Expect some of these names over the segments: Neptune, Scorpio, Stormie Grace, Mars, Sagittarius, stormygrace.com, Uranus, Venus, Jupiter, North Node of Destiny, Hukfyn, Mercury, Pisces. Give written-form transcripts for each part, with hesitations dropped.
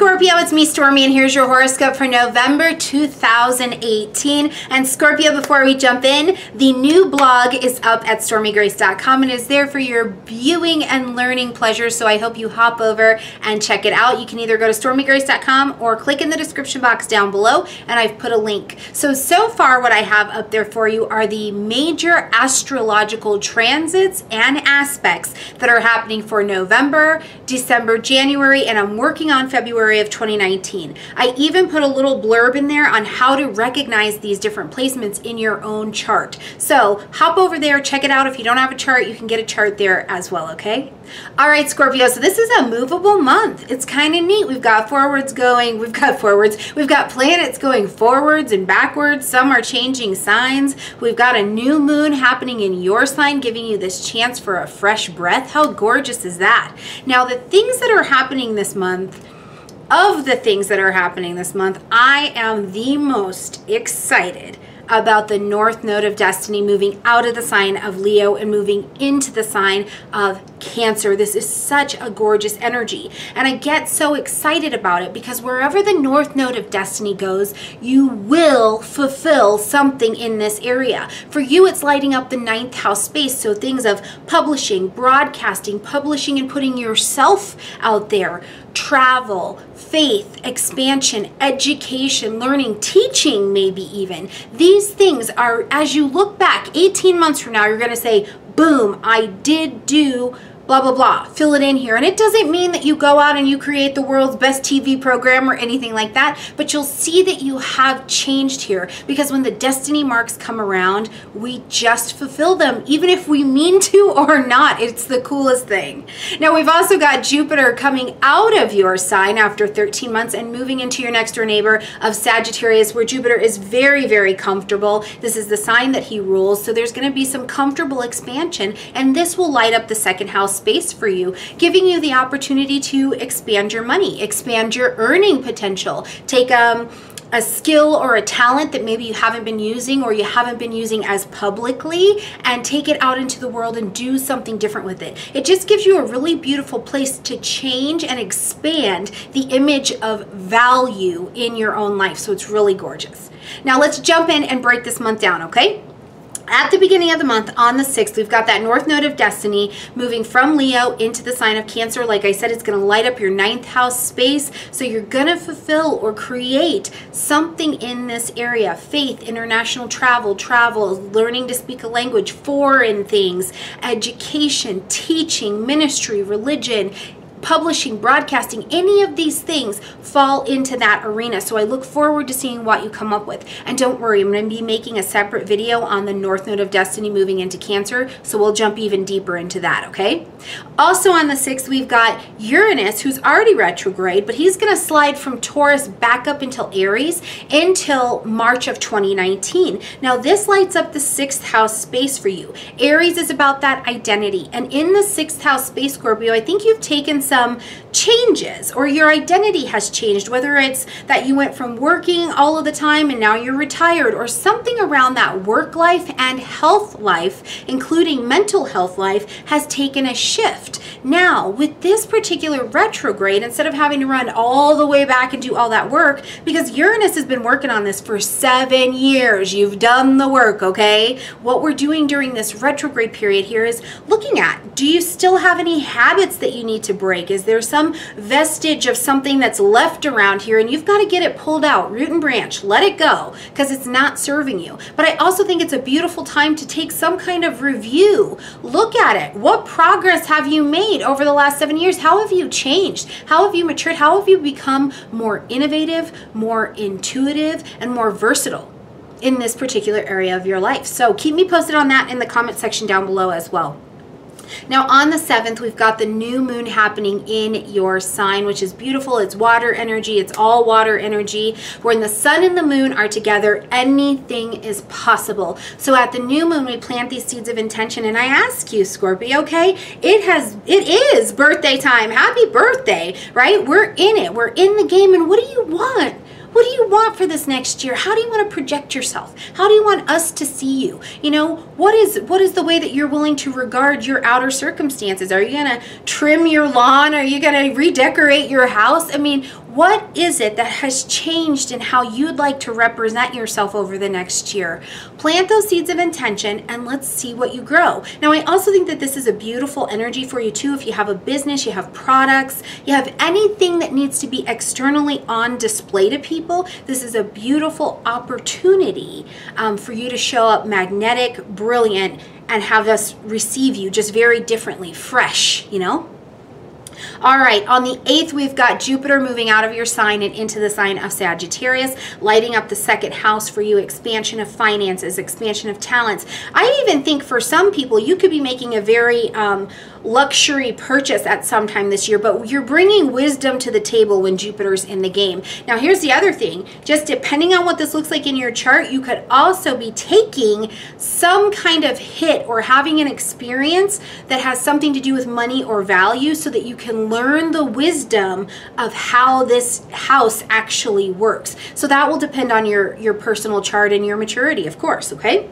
Scorpio, it's me, Stormy, and here's your horoscope for November 2018. And Scorpio, before we jump in, the new blog is up at stormygrace.com and is there for your viewing and learning pleasure, so I hope you hop over and check it out. You can either go to stormygrace.com or click in the description box down below, and I've put a link. So far what I have up there for you are the major astrological transits and aspects that are happening for November, December, January, and I'm working on February of 2019. I even put a little blurb in there on how to recognize these different placements in your own chart. So hop over there, check it out. If you don't have a chart, you can get a chart there as well, okay? All right, Scorpio, so this is a movable month. It's kind of neat. We've got forwards going, we've got planets going forwards and backwards. Some are changing signs. We've got a new moon happening in your sign, giving you this chance for a fresh breath. How gorgeous is that? Now, the things that are happening this month, I am the most excited about the North Node of Destiny moving out of the sign of Leo and moving into the sign of Cancer. This is such a gorgeous energy, and I get so excited about it because wherever the North Node of Destiny goes, you will fulfill something in this area. For you, it's lighting up the 9th house space, so things of publishing, broadcasting, publishing and putting yourself out there, travel, faith, expansion, education, learning, teaching maybe even. These things are, as you look back 18 months from now, you're going to say, boom, I did do blah, blah, blah, fill it in here. And it doesn't mean that you go out and you create the world's best TV program or anything like that, but you'll see that you have changed here, because when the destiny marks come around, we just fulfill them, even if we mean to or not. It's the coolest thing. Now, we've also got Jupiter coming out of your sign after 13 months and moving into your next door neighbor of Sagittarius, where Jupiter is very, very comfortable. This is the sign that he rules, so there's going to be some comfortable expansion, and this will light up the second house space for you, giving you the opportunity to expand your money, expand your earning potential, take a skill or a talent that maybe you haven't been using or you haven't been using as publicly, and take it out into the world and do something different with it. It just gives you a really beautiful place to change and expand the image of value in your own life. So it's really gorgeous. Now let's jump in and break this month down, okay? At the beginning of the month, on the 6th, we've got that North Node of Destiny moving from Leo into the sign of Cancer. Like I said, it's going to light up your 9th house space, so you're going to fulfill or create something in this area. Faith, international travel, learning to speak a language, foreign things, education, teaching, ministry, religion, publishing, broadcasting, any of these things fall into that arena. So I look forward to seeing what you come up with. And don't worry, I'm going to be making a separate video on the North Node of Destiny moving into Cancer, so we'll jump even deeper into that, okay? Also on the 6th, we've got Uranus, who's already retrograde, but he's going to slide from Taurus back up until Aries until March of 2019. Now this lights up the 6th house space for you. Aries is about that identity. And in the 6th house space, Scorpio, I think you've taken some changes, or your identity has changed, whether it's that you went from working all of the time and now you're retired, or something around that work life and health life, including mental health life, has taken a shift. Now, with this particular retrograde, instead of having to run all the way back and do all that work, because Uranus has been working on this for 7 years, you've done the work, okay? What we're doing during this retrograde period here is looking at, do you still have any habits that you need to break? Is there some vestige of something that's left around here, and you've got to get it pulled out, root and branch, let it go, because it's not serving you. But I also think it's a beautiful time to take some kind of review. Look at it. What progress have you made over the last 7 years? How have you changed? How have you matured? How have you become more innovative, more intuitive, and more versatile in this particular area of your life? So keep me posted on that in the comment section down below as well. Now on the 7th, we've got the new moon happening in your sign, which is beautiful. It's water energy. It's all water energy. When the sun and the moon are together, anything is possible. So at the new moon, we plant these seeds of intention. And I ask you, Scorpio, okay, it is birthday time. Happy birthday, right? We're in it. We're in the game. And what do you want? What do you want for this next year? How do you want to project yourself? How do you want us to see you? You know, what is the way that you're willing to regard your outer circumstances? Are you going to trim your lawn? Are you going to redecorate your house? I mean, What is it that has changed in how you'd like to represent yourself over the next year? Plant those seeds of intention and let's see what you grow. Now, I also think that this is a beautiful energy for you too. If you have a business, you have products, you have anything that needs to be externally on display to people, this is a beautiful opportunity for you to show up magnetic, brilliant, and have us receive you just very differently, fresh, you know? All right, on the 8th, we've got Jupiter moving out of your sign and into the sign of Sagittarius, lighting up the second house for you, expansion of finances, expansion of talents. I even think for some people, you could be making a very luxury purchase at some time this year, but you're bringing wisdom to the table when Jupiter's in the game. Now, here's the other thing. Just depending on what this looks like in your chart, you could also be taking some kind of hit or having an experience that has something to do with money or value so that you can learn the wisdom of how this house actually works. So that will depend on your personal chart and your maturity, of course, okay?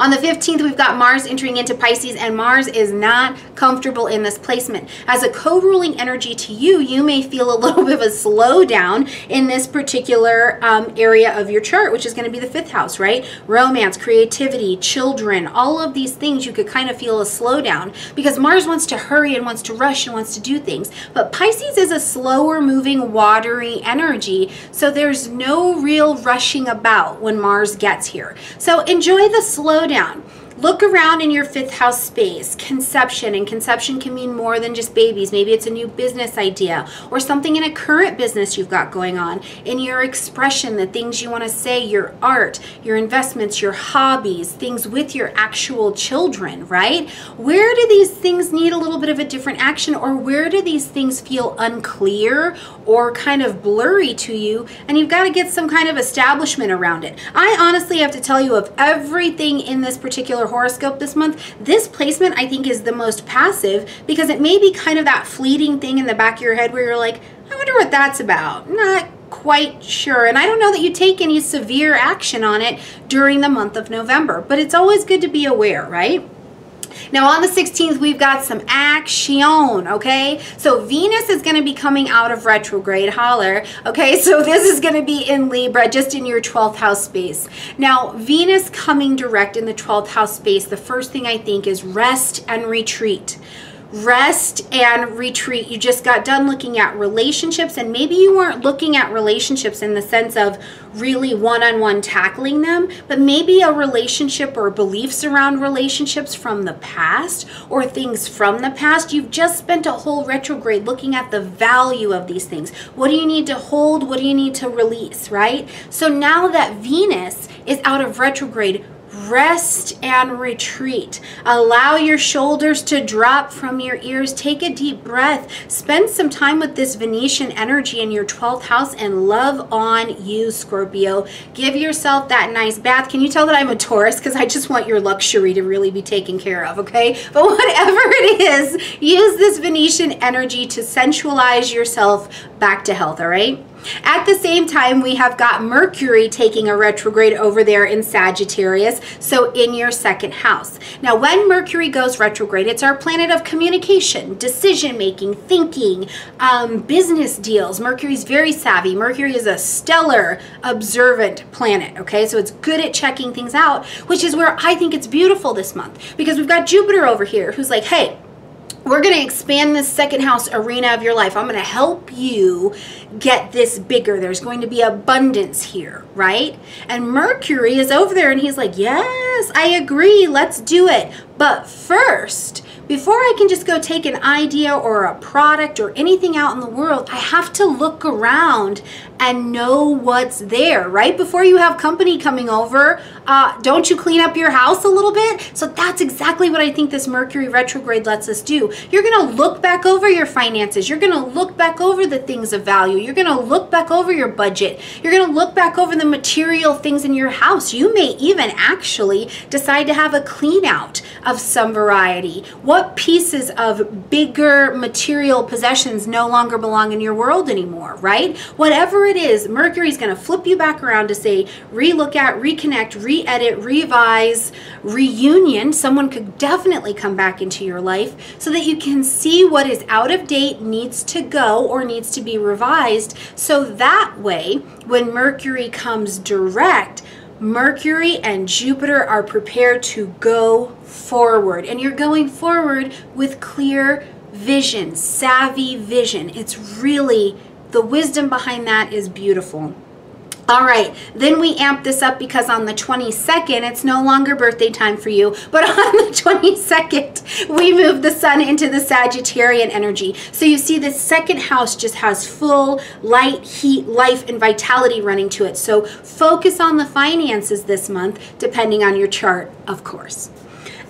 On the 15th, we've got Mars entering into Pisces, and Mars is not comfortable in this placement. As a co-ruling energy to you, you may feel a little bit of a slowdown in this particular area of your chart, which is going to be the 5th house, right? Romance, creativity, children, all of these things, you could kind of feel a slowdown because Mars wants to hurry and wants to rush and wants to do things. But Pisces is a slower moving, watery energy, so there's no real rushing about when Mars gets here. So enjoy the slow down. Look around in your 5th house space, conception, and conception can mean more than just babies. Maybe it's a new business idea or something in a current business you've got going on, in your expression, the things you want to say, your art, your investments, your hobbies, things with your actual children, right? Where do these things need a little bit of a different action, or where do these things feel unclear or kind of blurry to you, and you've got to get some kind of establishment around it? I honestly have to tell you, of everything in this particular horoscope this month, this placement I think is the most passive, because it may be kind of that fleeting thing in the back of your head where you're like, I wonder what that's about. Not quite sure. And I don't know that you take any severe action on it during the month of November, but it's always good to be aware, right? Now, on the 16th, we've got some action, okay? So Venus is going to be coming out of retrograde, holler, okay? So this is going to be in Libra, just in your 12th house space. Now, Venus coming direct in the 12th house space, the first thing I think is rest and retreat. Rest and retreat. You just got done looking at relationships, and maybe you weren't looking at relationships in the sense of really one-on-one tackling them, but maybe a relationship or beliefs around relationships from the past or things from the past. You've just spent a whole retrograde looking at the value of these things. What do you need to hold? What do you need to release, right? So now that Venus is out of retrograde, rest and retreat. Allow your shoulders to drop from your ears. Take a deep breath. Spend some time with this Venetian energy in your 12th house and love on you, Scorpio. Give yourself that nice bath. Can you tell that I'm a Taurus? Because I just want your luxury to really be taken care of, okay? But whatever it is, use this Venetian energy to sensualize yourself back to health, all right? At the same time, we have got Mercury taking a retrograde over there in Sagittarius, so in your 2nd house. Now, when Mercury goes retrograde, it's our planet of communication, decision-making, thinking, business deals. Mercury's very savvy. Mercury is a stellar, observant planet, okay? So it's good at checking things out, which is where I think it's beautiful this month, because we've got Jupiter over here who's like, hey, we're going to expand this 2nd house arena of your life. I'm going to help you get this bigger. There's going to be abundance here, right? And Mercury is over there and he's like, yes, I agree. Let's do it. But first, before I can just go take an idea or a product or anything out in the world, I have to look around and know what's there, right? Before you have company coming over, don't you clean up your house a little bit? So that's exactly what I think this Mercury retrograde lets us do. You're going to look back over your finances. You're going to look back over the things of value. You're going to look back over your budget. You're going to look back over the material things in your house. You may even actually decide to have a clean out of some variety. What pieces of bigger material possessions no longer belong in your world anymore, right? Whatever it is, Mercury's going to flip you back around to say, relook at, reconnect, re-edit, revise, reunion. Someone could definitely come back into your life so that you can see what is out of date, needs to go, or needs to be revised. So that way, when Mercury comes direct, Mercury and Jupiter are prepared to go forward, and you're going forward with clear vision, savvy vision. It's really, the wisdom behind that is beautiful. All right, then we amp this up because on the 22nd, it's no longer birthday time for you, but on the 22nd, we move the sun into the Sagittarian energy. So you see the second house just has full light, heat, life, and vitality running to it. So focus on the finances this month, depending on your chart, of course.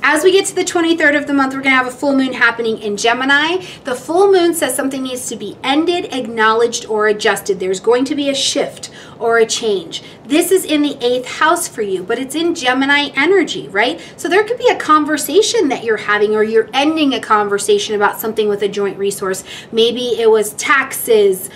As we get to the 23rd of the month, we're going to have a full moon happening in Gemini. The full moon says something needs to be ended, acknowledged, or adjusted. There's going to be a shift or a change. This is in the 8th house for you, but it's in Gemini energy, right? So there could be a conversation that you're having, or you're ending a conversation about something with a joint resource. Maybe it was taxes,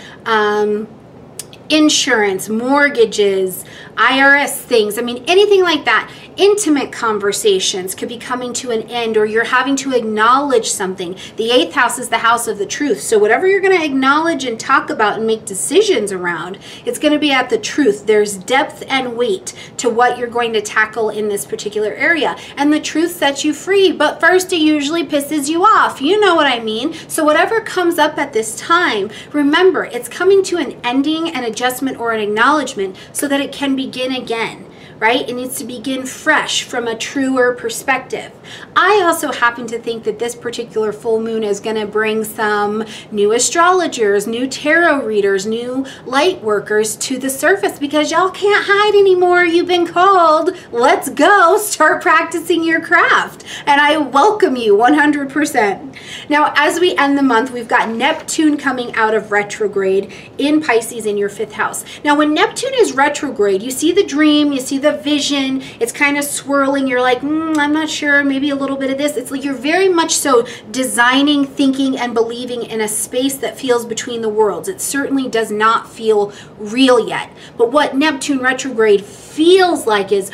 insurance, mortgages, IRS things. I mean, anything like that. Intimate conversations could be coming to an end, or you're having to acknowledge something. The 8th house is the house of the truth. So whatever you're going to acknowledge and talk about and make decisions around, it's going to be at the truth. There's depth and weight to what you're going to tackle in this particular area. And the truth sets you free, but first it usually pisses you off. You know what I mean? So whatever comes up at this time, remember, it's coming to an ending, an adjustment, or an acknowledgement so that it can begin again. Right? It needs to begin fresh from a truer perspective. I also happen to think that this particular full moon is going to bring some new astrologers, new tarot readers, new light workers to the surface, because y'all can't hide anymore. You've been called. Let's go. Start practicing your craft. And I welcome you 100%. Now, as we end the month, we've got Neptune coming out of retrograde in Pisces in your 5th house. Now, when Neptune is retrograde, you see the dream, you see the vision, it's kind of swirling. You're like, I'm not sure, maybe a little bit of this. It's like you're very much so designing, thinking, and believing in a space that feels between the worlds. It certainly does not feel real yet. But what Neptune retrograde feels like is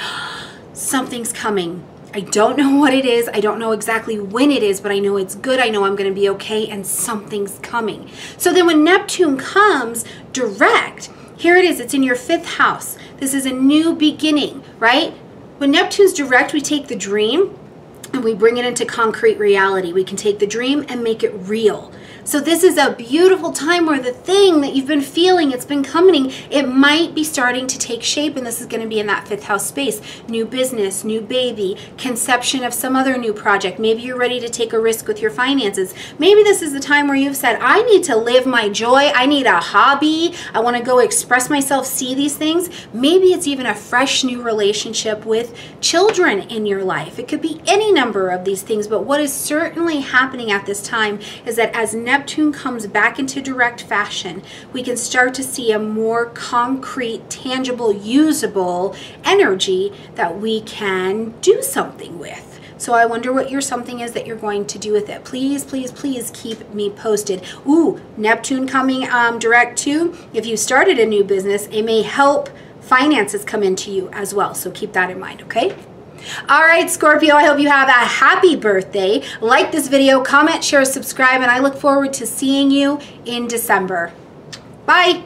something's coming. I don't know what it is. I don't know exactly when it is, but I know it's good. I know I'm going to be okay, and something's coming. So then when Neptune comes direct, here it is. It's in your 5th house. This is a new beginning, right? When Neptune's direct, we take the dream and we bring it into concrete reality. We can take the dream and make it real. So this is a beautiful time where the thing that you've been feeling, it's been coming, it might be starting to take shape, and this is going to be in that 5th house space. New business, new baby, conception of some other new project. Maybe you're ready to take a risk with your finances. Maybe this is the time where you've said, I need to live my joy. I need a hobby. I want to go express myself, see these things. Maybe it's even a fresh new relationship with children in your life. It could be any number of these things, but what is certainly happening at this time is that as Neptune comes back into direct fashion, we can start to see a more concrete, tangible, usable energy that we can do something with. So I wonder what your something is that you're going to do with it. Please, please, please keep me posted. Ooh, Neptune coming direct too. If you started a new business, it may help finances come into you as well. So keep that in mind, okay? All right, Scorpio, I hope you have a happy birthday. Like this video, comment, share, subscribe, and I look forward to seeing you in December. Bye.